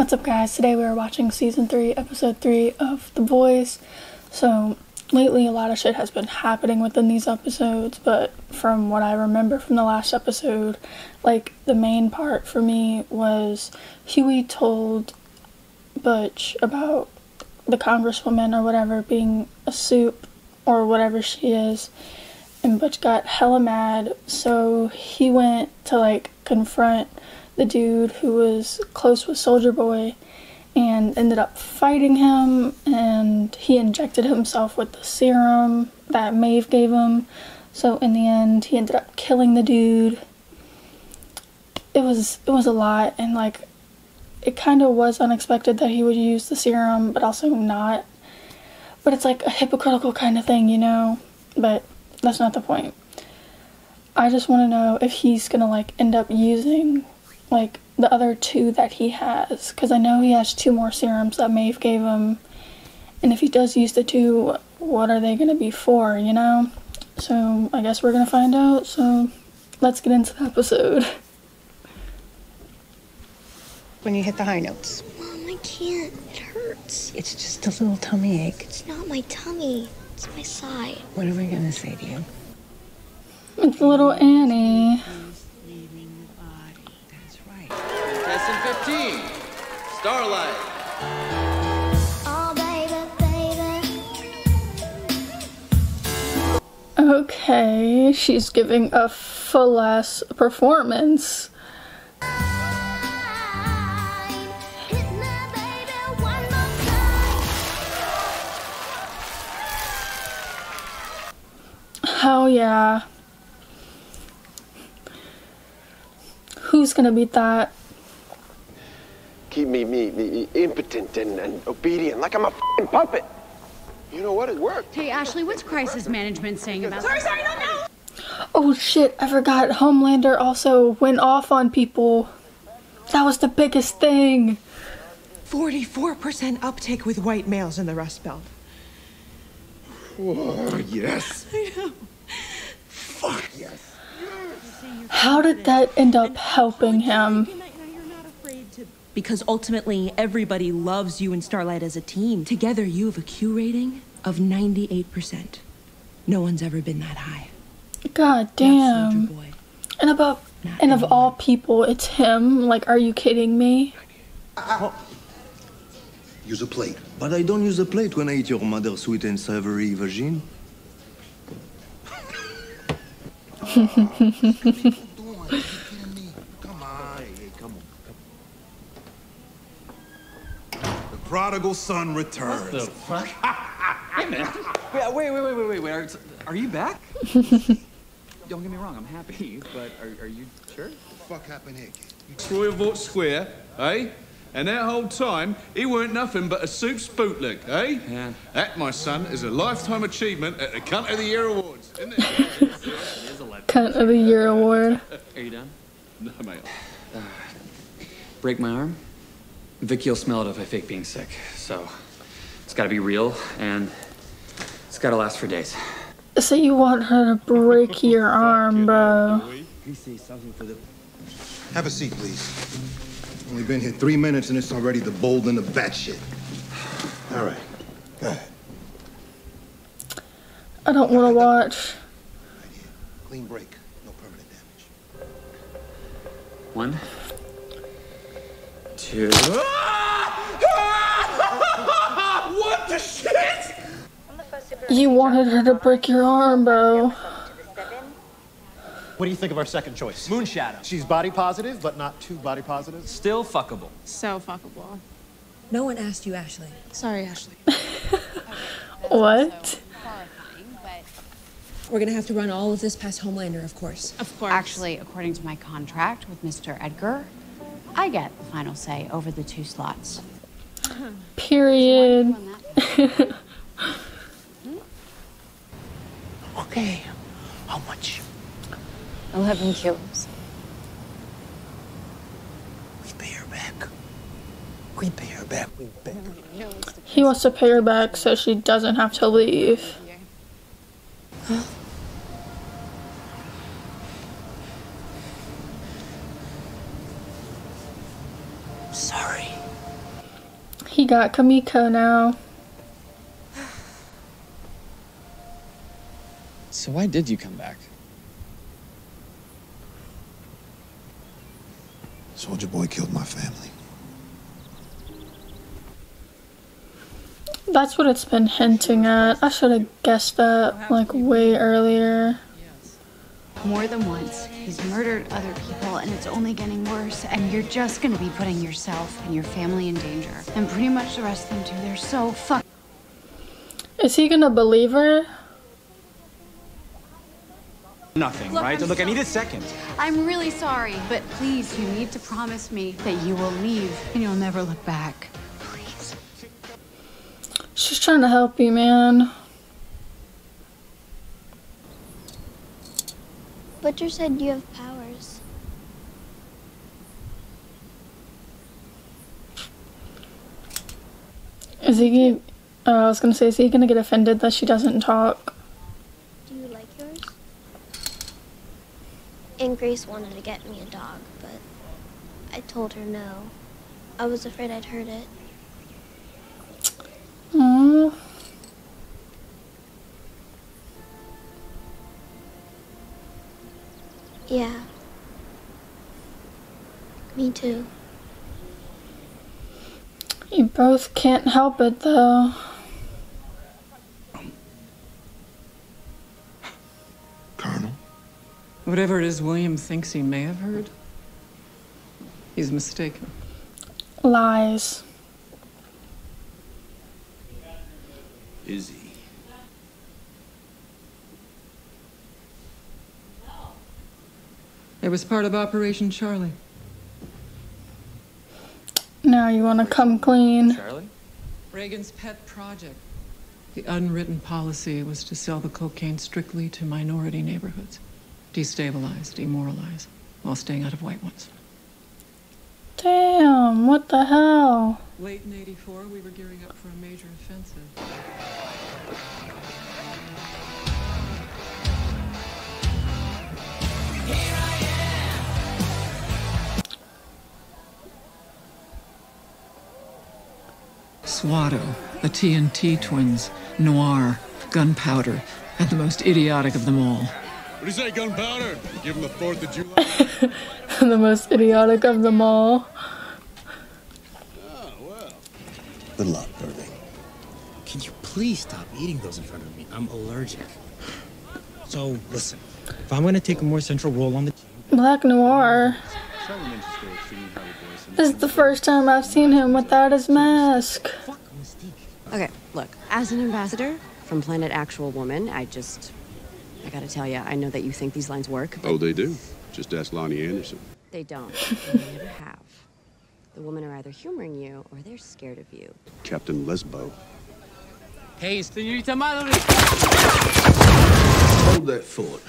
What's up, guys? Today we are watching Season 3, Episode 3 of The Boys. So, lately a lot of shit has been happening within these episodes, but from what I remember from the last episode, like, the main part for me was Hughie told Butch about the congresswoman or whatever being a soup or whatever she is, and Butch got hella mad, so he went to, like, confront the dude who was close with Soldier Boy and ended up fighting him, and he injected himself with the serum that Maeve gave him. So in the end he ended up killing the dude. It was a lot, and like it kind of was unexpected that he would use the serum, but also not. But it's like a hypocritical kind of thing, you know? But that's not the point. I just want to know if he's gonna like end up using like the other two that he has, because I know he has two more serums that Maeve gave him, and if he does use the two, what are they gonna be for, you know? So I guess we're gonna find out, so let's get into the episode. When you hit the high notes. Mom, I can't, it hurts. It's just a little tummy ache. It's not my tummy, it's my side. What are we gonna say to you? It's little Annie. 15, Starlight. Oh, baby, baby. Okay, she's giving a full-ass performance. Hell yeah. Who's gonna beat that? Keep me impotent and obedient, like I'm a f***ing puppet. You know what? It worked. Hey, Ashley, what's crisis management saying about? Sorry, no, no. Oh shit! I forgot. Homelander also went off on people. That was the biggest thing. 44% uptake with white males in the Rust Belt. Oh, yes. I know. Fuck yes. How did that end up helping him? Because ultimately, everybody loves you and Starlight as a team. Together, you have a Q rating of 98%. No one's ever been that high. God damn. Boy. And about, not and anyone. Of all people, it's him. Like, are you kidding me? Use a plate. But I don't use a plate when I eat your mother's sweet and savory vagine. Prodigal son returns. What the fuck? Hey, man. Wait. Are you back? Don't get me wrong, I'm happy, but are you sure? What the fuck happened here? Destroy Vought Square, eh? And that whole time, he weren't nothing but a soup's bootleg, eh? Yeah. That, my son, is a lifetime achievement at the Cunt of the Year Awards, isn't it? Cunt of the Year Award. Are you done? No, mate. Break my arm? Vicky will smell it if I fake being sick, so it's gotta be real, and it's gotta last for days. So you want her to break your arm, bro. Have a seat, please. Only been here 3 minutes, and it's already the bold and the bat shit. All right, go ahead. I don't want to watch. Right here. Clean break, no permanent damage. 1, 2. What the shit? You wanted her to break your arm, bro. What do you think of our second choice? Moonshadow. She's body positive, but not too body positive. Still fuckable. So fuckable. No one asked you, Ashley. Sorry, Ashley. What? We're gonna have to run all of this past Homelander, of course. Of course. Actually, according to my contract with Mr. Edgar, I get the final say over the two slots. Period. Okay, how much? 11 kilos. We pay her back. We pay her back. We pay her back. He wants to pay her back so she doesn't have to leave. Huh? Sorry. He got Kamiko now. So why did you come back? Soldier Boy killed my family. That's what it's been hinting at. I should have guessed that, like, way earlier. More than once, he's murdered other people, and it's only getting worse, and you're just gonna be putting yourself and your family in danger. And pretty much the rest of them, too. They're so fucked. Is he gonna believe her? Nothing, look, right? Look, I need a second. I'm really sorry, but please, you need to promise me that you will leave, and you'll never look back. Please. She's trying to help you, man. Butcher said you have powers. Is he... I was gonna say, is he gonna get offended that she doesn't talk? Do you like yours? And Grace wanted to get me a dog, but I told her no. I was afraid I'd hurt it. Aww. Yeah. Me too. You both can't help it, though. Colonel? Whatever it is William thinks he may have heard, he's mistaken. Lies. Is he? It was part of Operation Charlie. Now you want to come clean. Charlie? Reagan's pet project. The unwritten policy was to sell the cocaine strictly to minority neighborhoods. Destabilize, demoralize, while staying out of white ones. Damn, what the hell? Late in '84, we were gearing up for a major offensive. Swatto, the TNT twins, Noir, Gunpowder, and the most idiotic of them all. What do you say, Gunpowder? Give him the 4th of July. The most idiotic of them all. Oh, well. Good luck, Birdie. Can you please stop eating those in front of me? I'm allergic. So, listen, if I'm going to take a more central role on the team... Black Noir. This is the first time I've seen him without his mask. Okay, look, as an ambassador from Planet Actual Woman, I gotta tell you, I know that you think these lines work. Oh, they do. Just ask Lonnie Anderson. They don't. They never have. The women are either humoring you or they're scared of you. Captain Lesbo. Hey, Senorita Mallory. Hold that thought.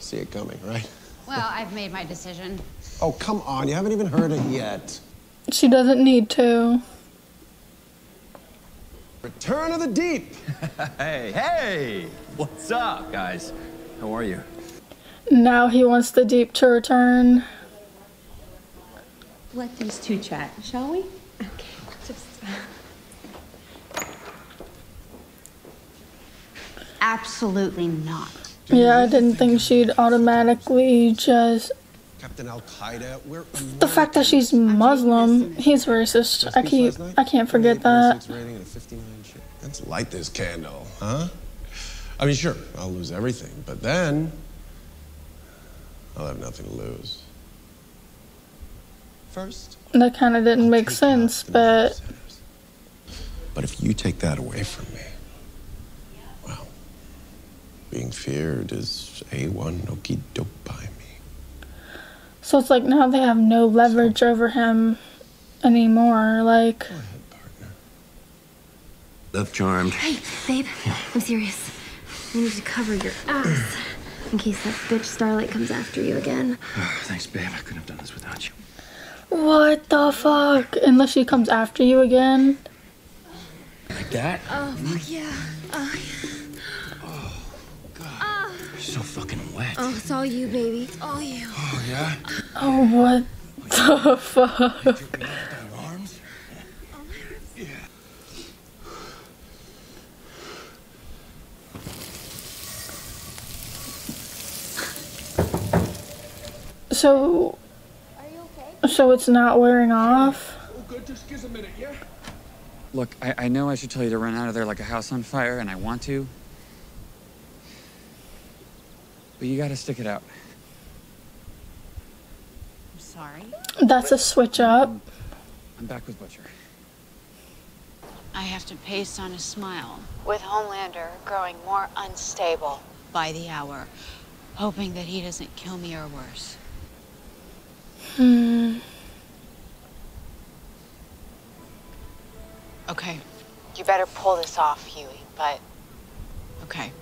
See it coming, right? Well, I've made my decision. Oh, come on. You haven't even heard it yet. She doesn't need to. Return of the Deep. Hey, what's up, guys? How are you? Now he wants the Deep to return. Let these two chat, shall we? Okay, just... Absolutely not. Yeah, I didn't think she'd automatically just... Captain Al-Qaeda, we're... The fact that she's Muslim, he's racist. I can't forget that. Let's light this candle, huh? I mean, sure, I'll lose everything, but then... I'll have nothing to lose. First... That kind of didn't make sense, but... But if you take that away from me... Being feared is A1 okie doke by me. So it's like now they have no leverage over him anymore. Like, go ahead, partner. Love charmed. Hey, babe, yeah. I'm serious. You need to cover your ass in case that bitch Starlight comes after you again. Oh, thanks, babe. I couldn't have done this without you. What the fuck? Unless she comes after you again. Like that? Oh, fuck yeah. Oh, yeah. So fucking wet. right. Oh, it's all you, baby. It's all you. Oh, yeah? Oh, what the fuck? Arms? Oh, my arms. Yeah. So... Are you okay? So it's not wearing off? Oh, good. Just give us a minute, yeah? Look, I know I should tell you to run out of there like a house on fire, and I want to. But you gotta stick it out. I'm sorry? That's a switch up. I'm back with Butcher. I have to pace on a smile. With Homelander growing more unstable. By the hour. Hoping that he doesn't kill me or worse. Hmm. Okay. You better pull this off, Hughie, but... Okay.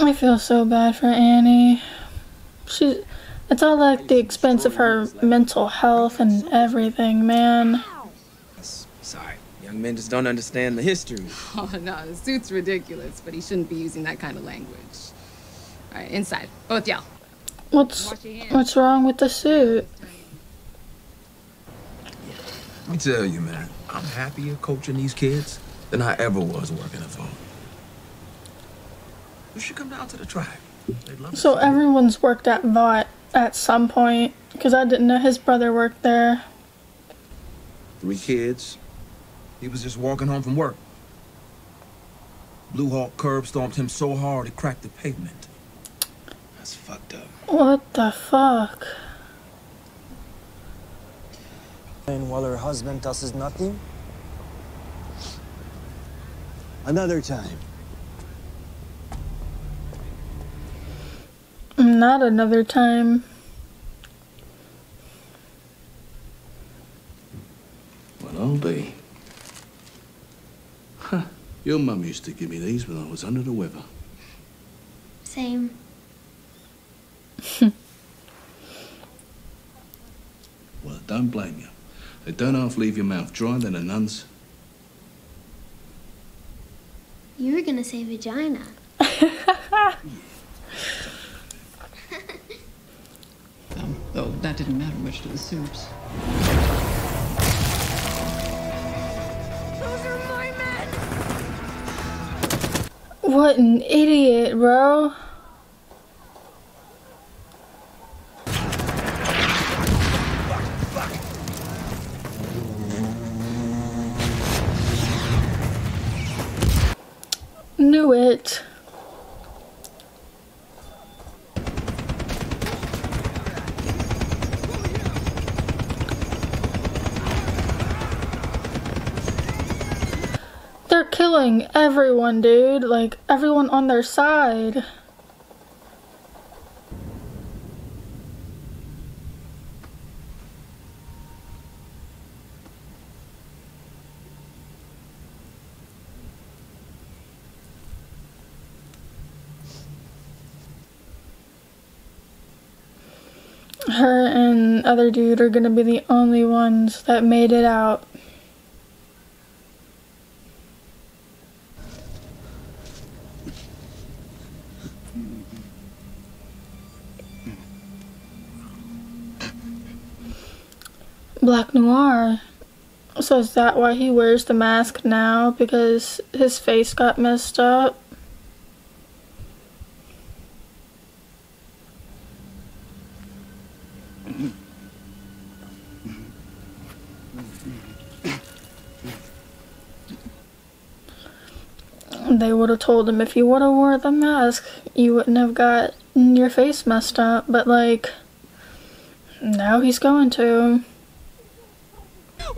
I feel so bad for Annie. It's all at the expense of her mental health and everything, man. Sorry, young men just don't understand the history. Oh, no, the suit's ridiculous, but he shouldn't be using that kind of language. All right, inside, both y'all. What's wrong with the suit? Let me tell you, man, I'm happier coaching these kids than I ever was working at home. You should come down to the tribe. So everyone's worked at Vought at some point, because I didn't know his brother worked there. 3 kids. He was just walking home from work. Blue Hawk curb stomped him so hard he cracked the pavement. That's fucked up. What the fuck? And while her husband tosses nothing? Another time. Not another time. Well, I'll be. Huh. Your mum used to give me these when I was under the weather. Same. Well, don't blame you. They don't half leave your mouth dry, then the nuns. You were gonna say vagina. Yeah. Though that didn't matter much to the soups. Those are my men! What an idiot, bro. Fuck. Knew it. Killing everyone, dude. Like, everyone on their side. Her and other dude are gonna be the only ones that made it out. Black Noir. So is that why he wears the mask now? Because his face got messed up? They would have told him, if you would have wore the mask, you wouldn't have got your face messed up. But like, now he's going to.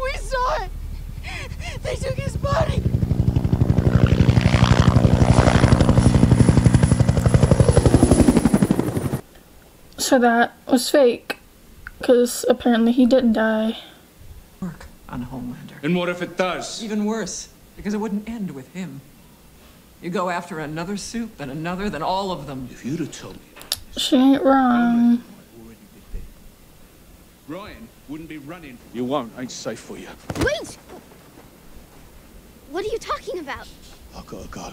We saw it! They took his body! So that was fake, because apparently he didn't die. Work on Homelander. And what if it does? Even worse, because it wouldn't end with him. You go after another soup and another, then all of them. If you'd have told me... She ain't wrong. Ryan wouldn't be running. You won't. Ain't safe for you. Wait! What are you talking about? I gotta go.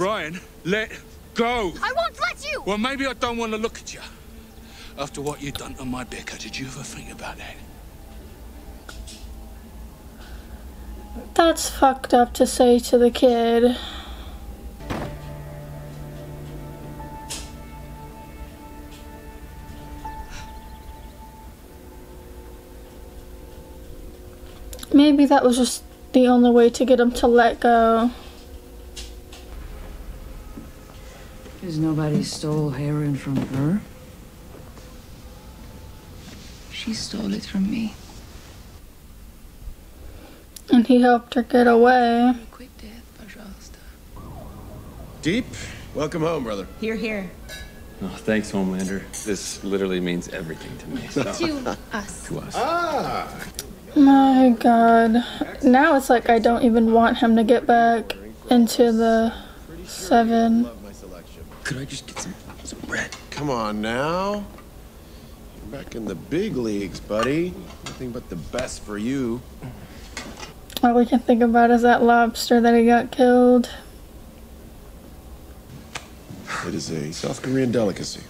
Ryan, let go. I won't let you. Well, maybe I don't want to look at you. After what you done to my Becca, did you ever think about that? That's fucked up to say to the kid. Maybe that was just the only way to get him to let go. Because nobody stole heroin from her. She stole it from me. And he helped her get away. Deep, welcome home, brother. You're here. Oh, thanks, Homelander. This literally means everything to me. So. To us. To us. Ah. My God. Now it's like I don't even want him to get back into the Seven. Could I just get some bread? Come on now. You're back in the big leagues, buddy. Nothing but the best for you. All we can think about is that lobster that he got killed. It is a South Korean delicacy.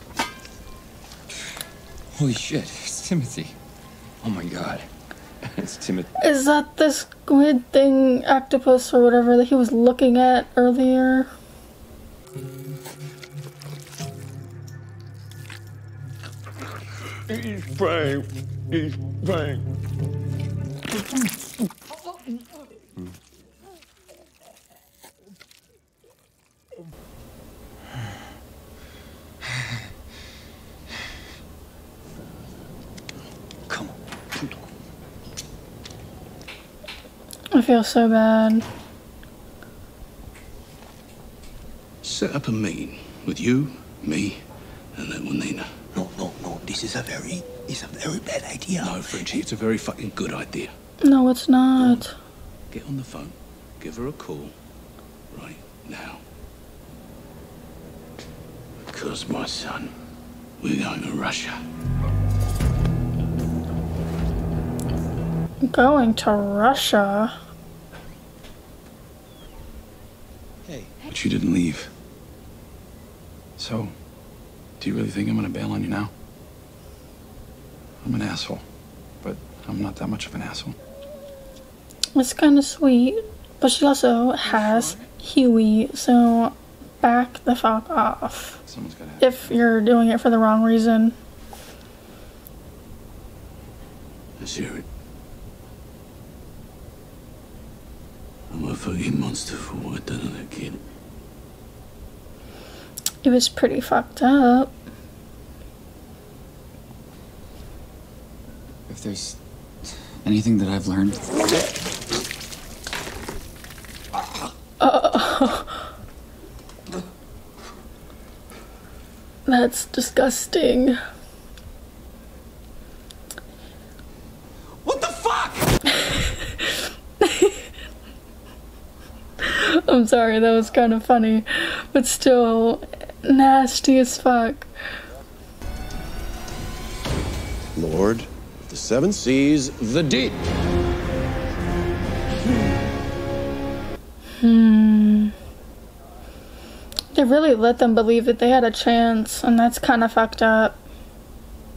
Holy shit, it's Timothy. Oh my God, it's Timothy. Is that this squid thing, octopus or whatever, that he was looking at earlier? He's praying. He's praying. I feel so bad. Set up a meeting with you, me, and little Nina. No. This is a very bad idea. No, Frenchie, it's a very fucking good idea. No, it's not. Get on the phone. Give her a call. Right now. Because, my son, we're going to Russia. Going to Russia? But you didn't leave. So, do you really think I'm gonna bail on you now? I'm an asshole, but I'm not that much of an asshole. It's kind of sweet, but she also has Hughie, so back the fuck off. Someone's gotta have if you're doing it for the wrong reason. Let's hear it. I'm a fucking monster for what I've done to that kid. It was pretty fucked up. If there's anything that I've learned... That's disgusting. What the fuck? I'm sorry, that was kind of funny, but still... nasty as fuck. Lord of the Seven Seas, the Deep. They really let them believe that they had a chance, and that's kind of fucked up.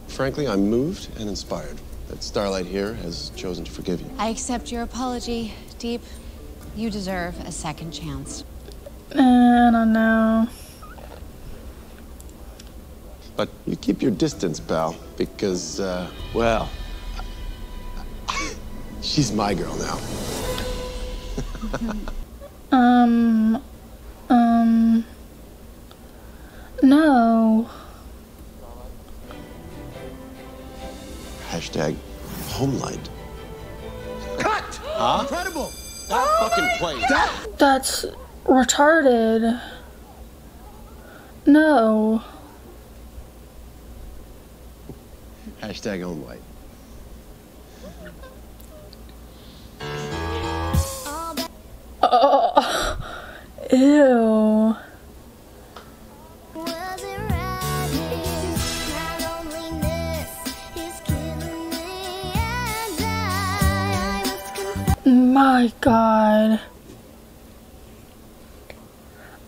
Frankly, I'm moved and inspired that Starlight here has chosen to forgive you. I accept your apology, Deep. You deserve a second chance. I don't know. But you keep your distance, pal, because, well, she's my girl now. No. # Homelight. Cut! Huh? Incredible! That fucking play. That's retarded. No. # own light. Oh, ew. My God.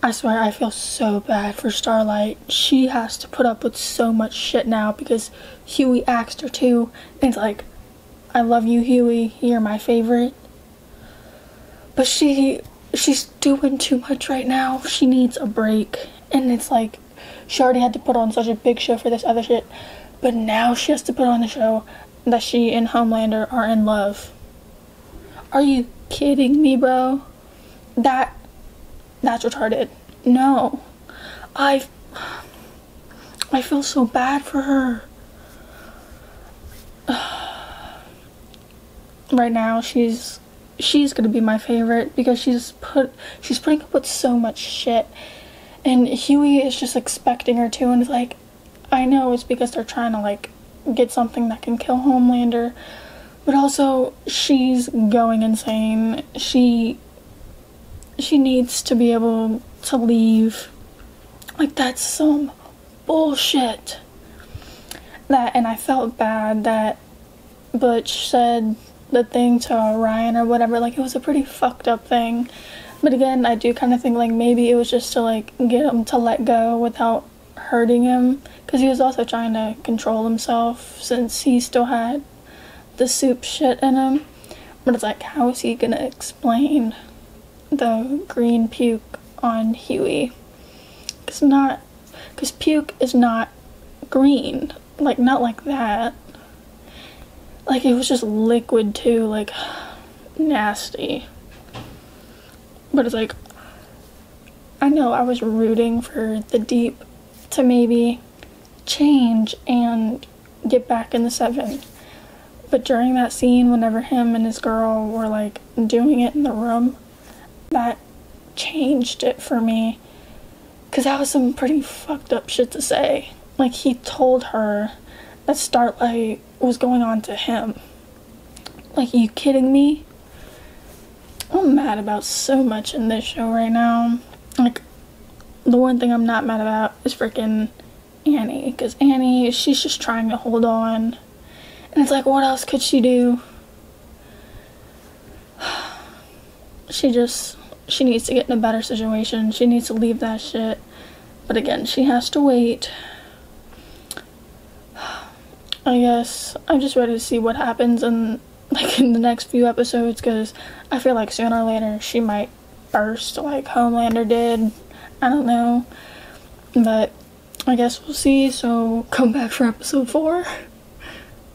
I swear, I feel so bad for Starlight. She has to put up with so much shit now because Hughie axed her too. And it's like, I love you, Hughie. You're my favorite. But she's doing too much right now. She needs a break. And it's like, she already had to put on such a big show for this other shit. But now she has to put on the show that she and Homelander are in love. Are you kidding me, bro? That's retarded. No. I feel so bad for her. Right now, she's gonna be my favorite because she's putting up with so much shit. And Hughie is just expecting her to, and it's like, I know it's because they're trying to, like, get something that can kill Homelander. But also, she's going insane. She needs to be able to leave. Like, that's some bullshit. And I felt bad that Butch said the thing to Ryan or whatever. Like, it was a pretty fucked up thing. But again, I do kind of think, like, maybe it was just to, like, get him to let go without hurting him. Because he was also trying to control himself since he still had the soup shit in him. But it's like, how is he gonna explain the green puke on Hughie? Because puke is not green. Like, not like that. Like, it was just liquid too, like, nasty. But it's like, I know I was rooting for the Deep to maybe change and get back in the Seven. But during that scene, whenever him and his girl were, like, doing it in the room, that changed it for me. Because that was some pretty fucked up shit to say. Like, he told her that Starlight was going on to him. Like, are you kidding me? I'm mad about so much in this show right now. Like, the one thing I'm not mad about is freaking Annie. Because Annie, she's just trying to hold on. And it's like, what else could she do? She needs to get in a better situation. She needs to leave that shit. But again, she has to wait. I guess I'm just ready to see what happens in the next few episodes, because I feel like sooner or later she might burst like Homelander did. I don't know. But I guess we'll see, so come back for episode 4.